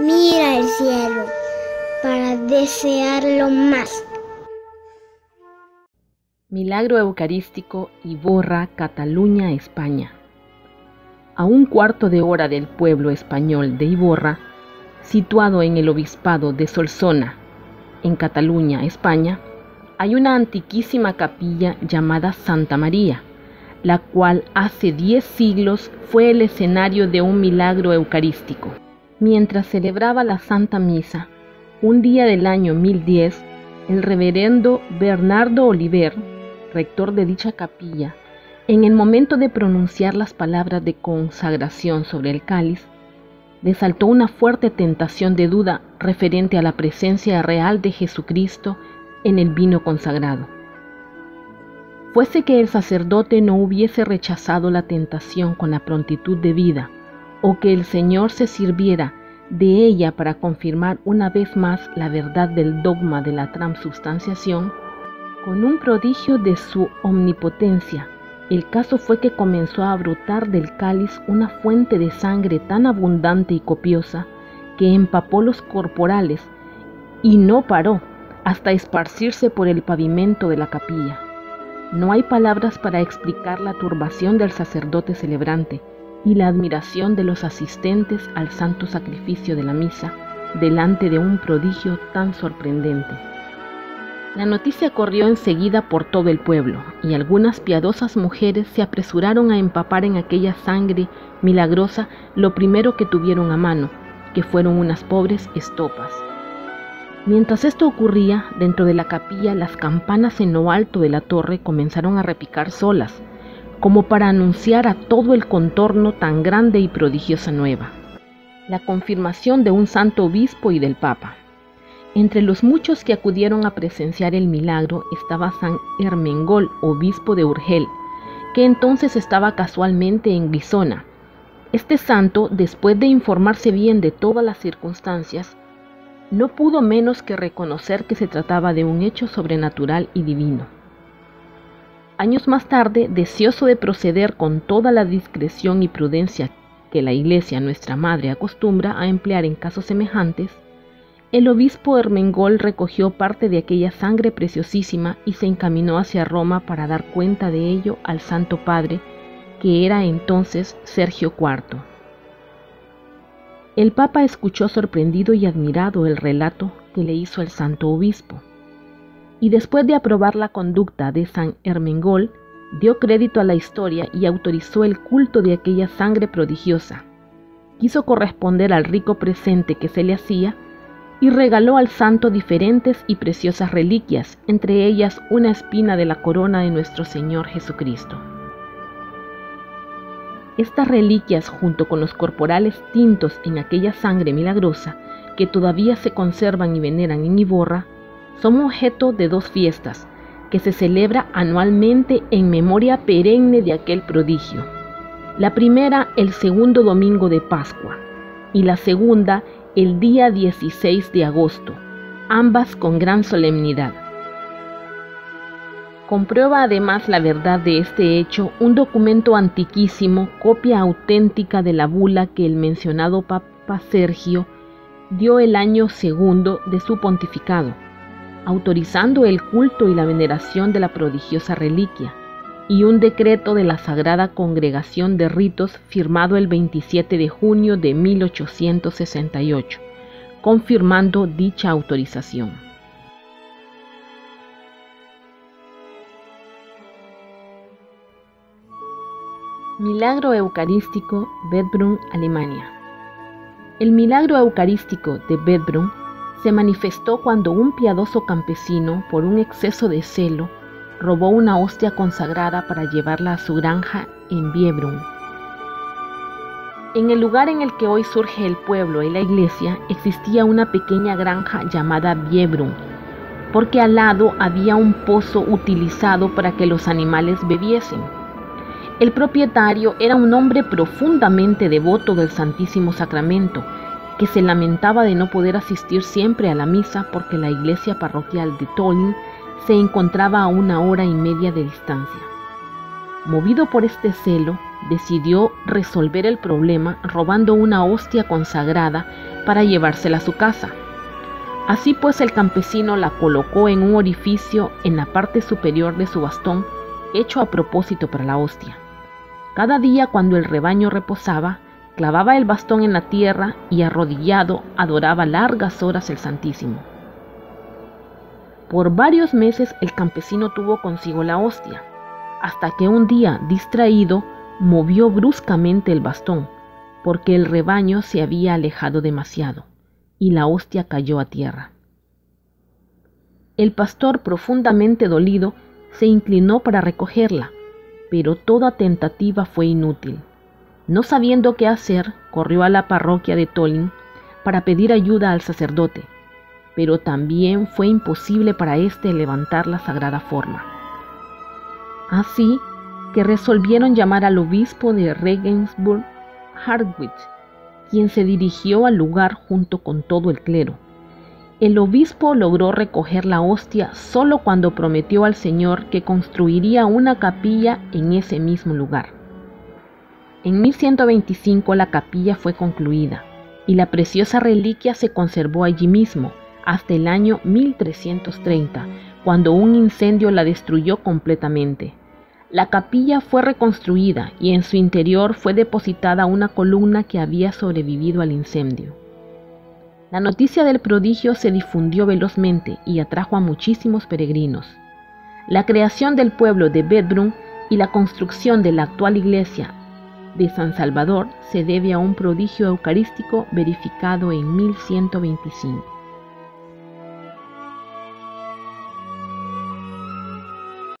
Mira el cielo para desearlo más. Milagro eucarístico, Ivorra, Cataluña, España. A un cuarto de hora del pueblo español de Ivorra, situado en el obispado de Solsona, en Cataluña, España, hay una antiquísima capilla llamada Santa María, la cual hace 10 siglos fue el escenario de un milagro eucarístico. Mientras celebraba la Santa Misa, un día del año 1010, el reverendo Bernardo Oliver, rector de dicha capilla, en el momento de pronunciar las palabras de consagración sobre el cáliz, le saltó una fuerte tentación de duda referente a la presencia real de Jesucristo en el vino consagrado. Fuese que el sacerdote no hubiese rechazado la tentación con la prontitud debida, o que el Señor se sirviera de ella para confirmar una vez más la verdad del dogma de la transubstanciación, con un prodigio de su omnipotencia, el caso fue que comenzó a brotar del cáliz una fuente de sangre tan abundante y copiosa que empapó los corporales y no paró hasta esparcirse por el pavimento de la capilla. No hay palabras para explicar la turbación del sacerdote celebrante y la admiración de los asistentes al santo sacrificio de la misa delante de un prodigio tan sorprendente. La noticia corrió enseguida por todo el pueblo, y algunas piadosas mujeres se apresuraron a empapar en aquella sangre milagrosa lo primero que tuvieron a mano, que fueron unas pobres estopas. Mientras esto ocurría, dentro de la capilla las campanas en lo alto de la torre comenzaron a repicar solas, como para anunciar a todo el contorno tan grande y prodigiosa nueva, la confirmación de un santo obispo y del papa. Entre los muchos que acudieron a presenciar el milagro estaba San Ermengol, obispo de Urgel, que entonces estaba casualmente en Guisona. Este santo, después de informarse bien de todas las circunstancias, no pudo menos que reconocer que se trataba de un hecho sobrenatural y divino. Años más tarde, deseoso de proceder con toda la discreción y prudencia que la Iglesia, nuestra madre, acostumbra a emplear en casos semejantes, el obispo Ermengol recogió parte de aquella sangre preciosísima y se encaminó hacia Roma para dar cuenta de ello al Santo Padre, que era entonces Sergio IV. El Papa escuchó sorprendido y admirado el relato que le hizo el Santo Obispo, y después de aprobar la conducta de San Ermengol, dio crédito a la historia y autorizó el culto de aquella sangre prodigiosa. Quiso corresponder al rico presente que se le hacía y regaló al santo diferentes y preciosas reliquias, entre ellas una espina de la corona de nuestro Señor Jesucristo. Estas reliquias, junto con los corporales tintos en aquella sangre milagrosa, que todavía se conservan y veneran en Ivorra, son objeto de 2 fiestas, que se celebra anualmente en memoria perenne de aquel prodigio. La primera, el segundo domingo de Pascua, y la segunda, el día 16 de agosto, ambas con gran solemnidad. Comprueba además la verdad de este hecho un documento antiquísimo, copia auténtica de la bula que el mencionado Papa Sergio dio el año segundo de su pontificado, autorizando el culto y la veneración de la prodigiosa reliquia, y un decreto de la Sagrada Congregación de Ritos firmado el 27 de junio de 1868, confirmando dicha autorización. Milagro eucarístico, Bettbrunn, Alemania. El milagro eucarístico de Bettbrunn se manifestó cuando un piadoso campesino, por un exceso de celo, robó una hostia consagrada para llevarla a su granja en Bettbrunn. En el lugar en el que hoy surge el pueblo y la iglesia, existía una pequeña granja llamada Bettbrunn, porque al lado había un pozo utilizado para que los animales bebiesen. El propietario era un hombre profundamente devoto del Santísimo Sacramento, que se lamentaba de no poder asistir siempre a la misa porque la iglesia parroquial de Tolín se encontraba a 1 hora y media de distancia. Movido por este celo, decidió resolver el problema robando una hostia consagrada para llevársela a su casa. Así pues, el campesino la colocó en un orificio en la parte superior de su bastón, hecho a propósito para la hostia. Cada día, cuando el rebaño reposaba, clavaba el bastón en la tierra y arrodillado adoraba largas horas el Santísimo. Por varios meses el campesino tuvo consigo la hostia, hasta que un día, distraído, movió bruscamente el bastón, porque el rebaño se había alejado demasiado, y la hostia cayó a tierra. El pastor, profundamente dolido, se inclinó para recogerla, pero toda tentativa fue inútil. No sabiendo qué hacer, corrió a la parroquia de Tolín para pedir ayuda al sacerdote, pero también fue imposible para éste levantar la sagrada forma. Así que resolvieron llamar al obispo de Regensburg, Hartwig, quien se dirigió al lugar junto con todo el clero. El obispo logró recoger la hostia solo cuando prometió al Señor que construiría una capilla en ese mismo lugar. En 1125 la capilla fue concluida y la preciosa reliquia se conservó allí mismo hasta el año 1330, cuando un incendio la destruyó completamente. La capilla fue reconstruida y en su interior fue depositada una columna que había sobrevivido al incendio. La noticia del prodigio se difundió velozmente y atrajo a muchísimos peregrinos. La creación del pueblo de Bettbrunn y la construcción de la actual iglesia de San Salvador se debe a un prodigio eucarístico verificado en 1125.